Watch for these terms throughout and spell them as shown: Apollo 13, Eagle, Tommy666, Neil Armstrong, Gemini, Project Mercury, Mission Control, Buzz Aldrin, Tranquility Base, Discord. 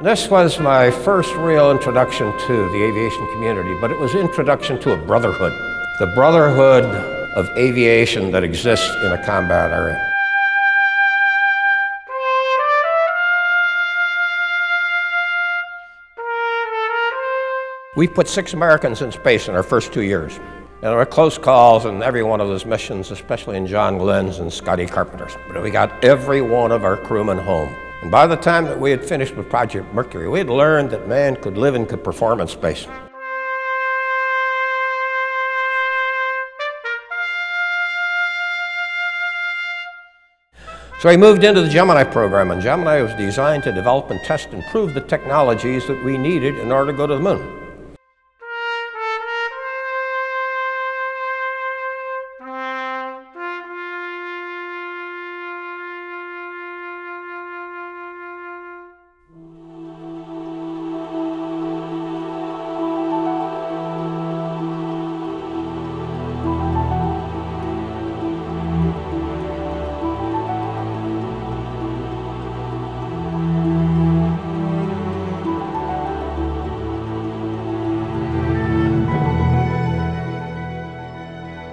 This was my first real introduction to the aviation community, but it was introduction to a brotherhood. The brotherhood of aviation that exists in a combat area. We put 6 Americans in space in our first 2 years. And there were close calls in every one of those missions, especially in John Glynn's and Scotty Carpenter's. But we got every one of our crewmen home. And by the time that we had finished with Project Mercury, we had learned that man could live and could perform in space. So we moved into the Gemini program, and Gemini was designed to develop and test and prove the technologies that we needed in order to go to the moon.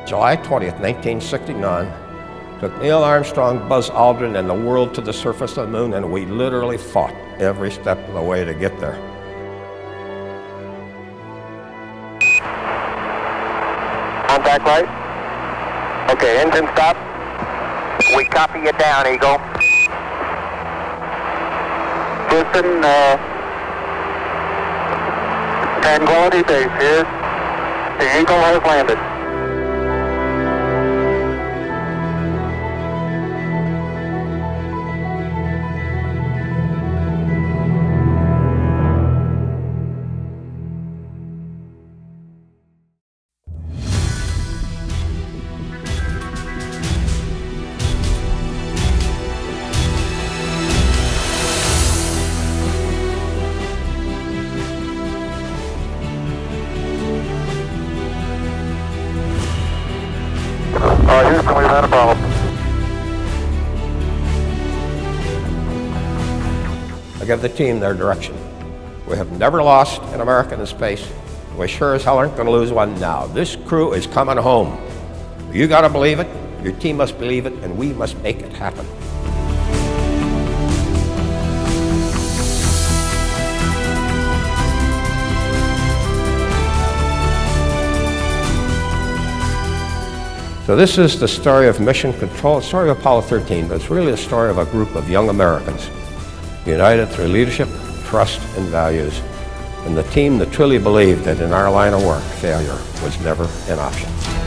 July 20th, 1969, took Neil Armstrong, Buzz Aldrin, and the world to the surface of the moon, and we literally fought every step of the way to get there. Contact light. Okay, engine stop. We copy you down, Eagle. Houston, Tranquility Base here. The Eagle has landed. Houston, we've had a problem. I give the team their direction. We have never lost an American in space. We sure as hell aren't going to lose one now. This crew is coming home. You got to believe it, your team must believe it, and we must make it happen. So this is the story of Mission Control, the story of Apollo 13, but it's really a story of a group of young Americans, united through leadership, trust, and values, and the team that truly believed that in our line of work, failure was never an option.